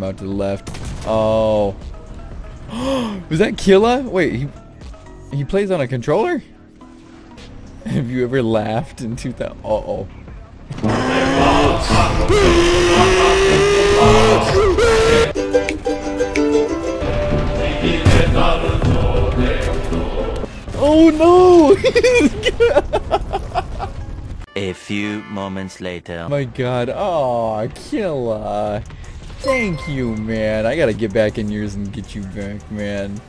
from out to the left. Oh. Was that Killa? Wait, he plays on a controller? Have you ever laughed in 2000? Uh-oh. Oh no! A few moments later. My god. Oh, Killa. Thank you, man. I gotta get back in yours and get you back, man.